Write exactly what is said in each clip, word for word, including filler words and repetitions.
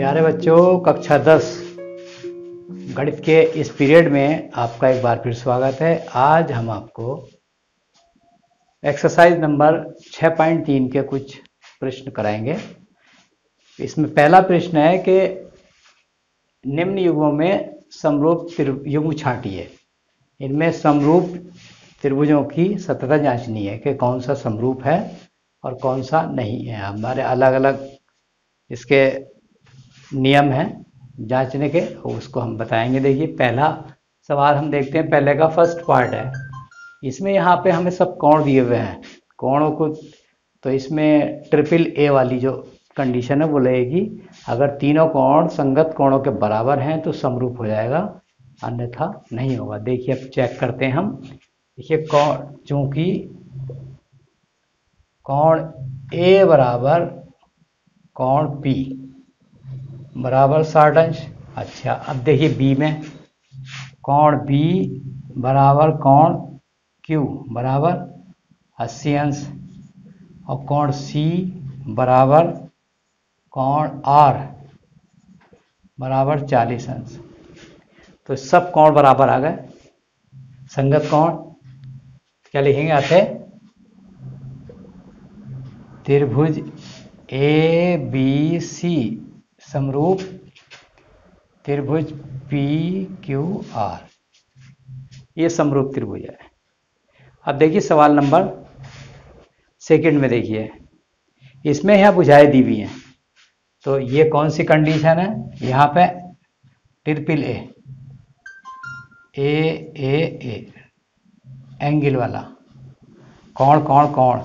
प्यारे बच्चों, कक्षा दस गणित के इस पीरियड में आपका एक बार फिर स्वागत है। आज हम आपको एक्सरसाइज नंबर छह पॉइंट तीन के कुछ प्रश्न कराएंगे। इसमें पहला प्रश्न है कि निम्न युग्मों में समरूप त्रिभुज छांटिए। इनमें समरूप त्रिभुजों की सत्यता जांचनी है कि कौन सा समरूप है और कौन सा नहीं है। हमारे अलग अलग इसके नियम हैं जांचने के, उसको हम बताएंगे। देखिए, पहला सवाल हम देखते हैं। पहले का फर्स्ट पार्ट है, इसमें यहाँ पे हमें सब कोण दिए हुए हैं। कोणों को तो इसमें ट्रिपल ए वाली जो कंडीशन है वो लगेगी। अगर तीनों कोण संगत कोणों के बराबर हैं तो समरूप हो जाएगा, अन्यथा नहीं होगा। देखिए, अब चेक करते हैं हम। देखिए, कोण चूँकि कोण ए बराबर कोण पी बराबर साठ अंश। अच्छा, अब देखिए बी में कोण बी बराबर कोण क्यू बराबर अस्सी अंश और कोण सी बराबर कोण आर बराबर चालीस अंश। तो सब कोण बराबर आ गए। संगत कोण क्या लिखेंगे आते? त्रिभुज ए बी सी समरूप त्रिभुज पी क्यू आर, ये समरूप त्रिभुज है। अब देखिए सवाल नंबर सेकंड में, देखिए इसमें यहाँ बुझाई दी हुई है। तो ये कौन सी कंडीशन है? यहाँ पे triple A A A A angle वाला कोण कोण कोण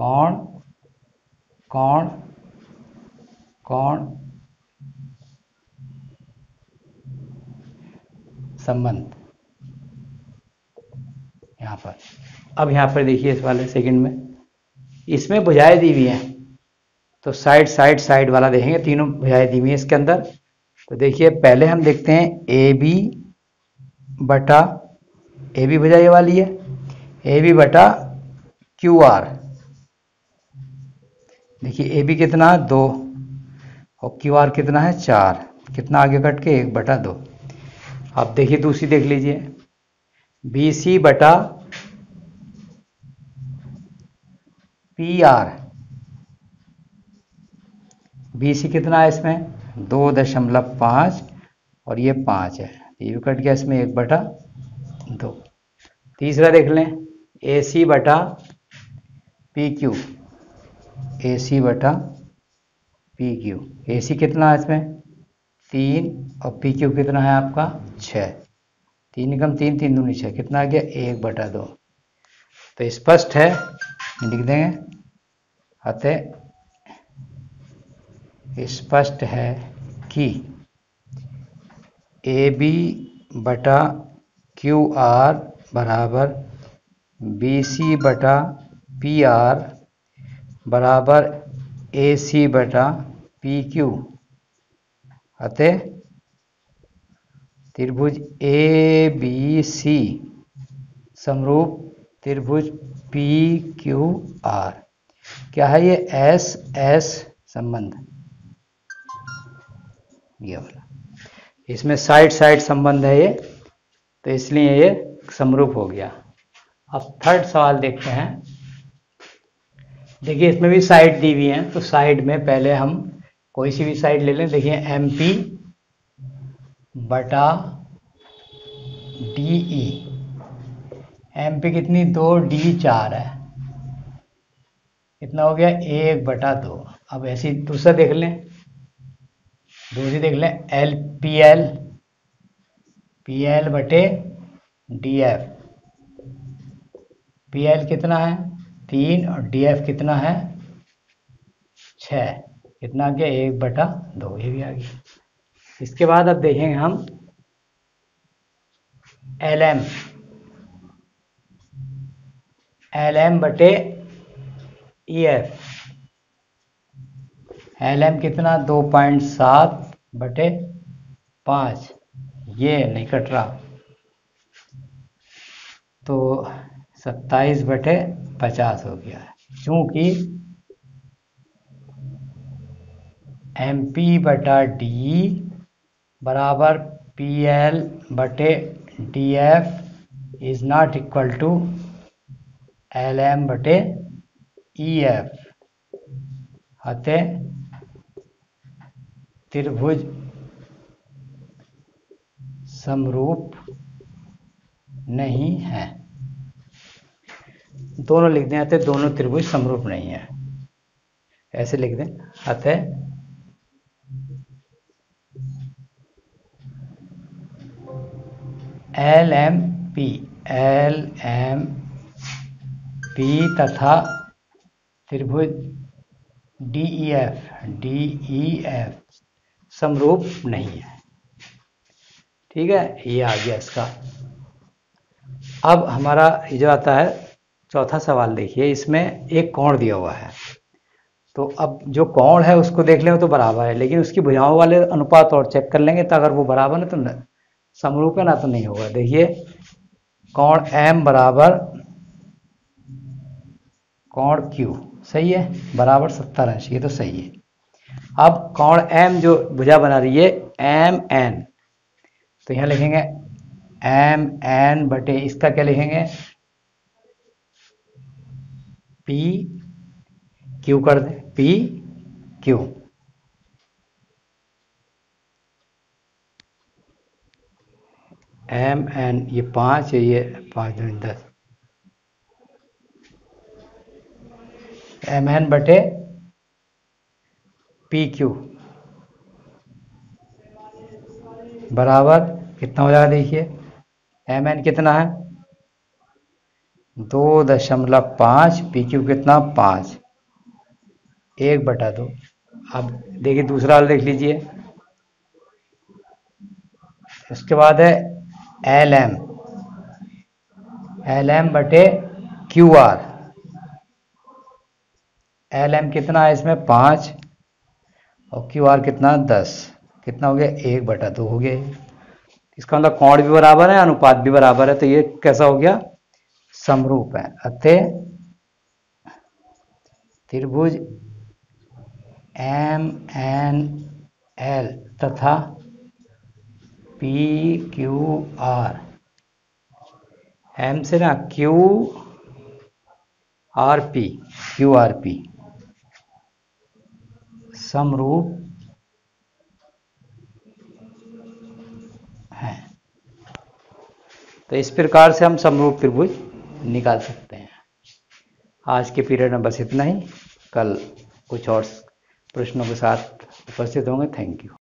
कोण कोण कोण संबंध यहाँ पर। अब यहाँ पर देखिए इस वाले सेकंड में, इसमें भुजाएं दी हुई हैं। तो साइड साइड साइड वाला देखेंगे, तीनों भुजाएं दी हुई हैं इसके अंदर। तो देखिए, पहले हम देखते हैं ए बी बटा ए बी भुजाएं वाली है, ए बी बटा क्यू आर। देखिए ए बी कितना है? दो, और क्यू आर कितना है? चार। कितना आगे कट के? एक बटा दो। अब देखिए दूसरी देख लीजिए, बी सी बटा पी आर। बी सी कितना है इसमें? दो दशमलव पाँच और ये पाँच है, ये कट गया इसमें, एक बटा दो। तीसरा देख लें, ए सी बटा पी क्यू। ए सी बटा पी क्यू, ए सी कितना है इसमें? तीन, और पी क्यू कितना है आपका? छः। तीन कम तीन, तीन दूनी छः, कितना आ गया? एक बटा दो। तो स्पष्ट है, लिख देंगे अतः स्पष्ट है कि ए बी बटा क्यू आर बराबर बी सी बटा पी आर बराबर ए सी बटा पी क्यू अतः त्रिभुज ए बी सी समरूप त्रिभुज पी क्यू आर। क्या है ये? एस एस संबंध, ये वाला, इसमें साइड साइड संबंध है ये, तो इसलिए ये समरूप हो गया। अब थर्ड सवाल देखते हैं। देखिए इसमें भी साइड दी हुई है, तो साइड में पहले हम कोई सी भी साइड ले लें। देखिए एम पी बटा डी ई, एम पी कितनी? दो, डी चार है, कितना हो गया? एक बटा दो। अब ऐसी दूसरा देख लें, दूसरी देख लें, L P L, P L बटे डी एफ। पी एल कितना है? तीन, और डी एफ कितना है? छः, कितना आ गया? एक बटा दो, ये भी आ गया। इसके बाद अब देखेंगे हम एल एम, एल एम बटे ई एफ। एल एम कितना? दो पॉइंट सात बटे पाँच, ये नहीं कट रहा, तो सत्ताईस बटे पचास हो गया है। चूँकि एम पी बटा डी बराबर पी एल बटे D F is not equal to L M बटे ई एफ। अतः त्रिभुज समरूप नहीं है। दोनों लिख दें, अतः दोनों त्रिभुज समरूप नहीं है, ऐसे लिख दें। अतः L M P L M P तथा त्रिभुज D E F D E F समरूप नहीं है। ठीक है, ये आ गया इसका। अब हमारा जो आता है चौथा सवाल, देखिए इसमें एक कोण दिया हुआ है। तो अब जो कोण है उसको देख लें तो बराबर है, लेकिन उसकी भुजाओं वाले अनुपात और चेक कर लेंगे, तो अगर वो बराबर है तो समरूप है ना, तो नहीं होगा। देखिए कोण M बराबर कोण Q, सही है, बराबर सत्तर अंश, ये तो सही है। अब कोण M जो भुजा बना रही है एम एन, तो यहाँ लिखेंगे एम एन बटे इसका क्या लिखेंगे P Q कर दें, P Q। एम एन ये पाँच है, ये पाँच दूनी दस, एम एन बटे पी क्यू बराबर कितना हो जाएगा। देखिए एम एन कितना है दो दशमलव पाँच, पी क्यू कितना पाँच, एक बटा दो। अब देखिए दूसरा लिख लीजिए, उसके बाद है एल एम एल एम बटे क्यू आर। एल एम कितना है इसमें पाँच और क्यू आर कितना दस, कितना हो गया एक बटा दो हो गया। इसका मतलब कोण भी बराबर है, अनुपात भी बराबर है, तो ये कैसा हो गया समरूप है। अतः त्रिभुज एम एन एल तथा पी क्यू आर, एम से ना Q R P Q R P समरूप है। तो इस प्रकार से हम समरूप त्रिभुज निकाल सकते हैं। आज के पीरियड में बस इतना ही, कल कुछ और प्रश्नों के साथ उपस्थित होंगे। Thank you.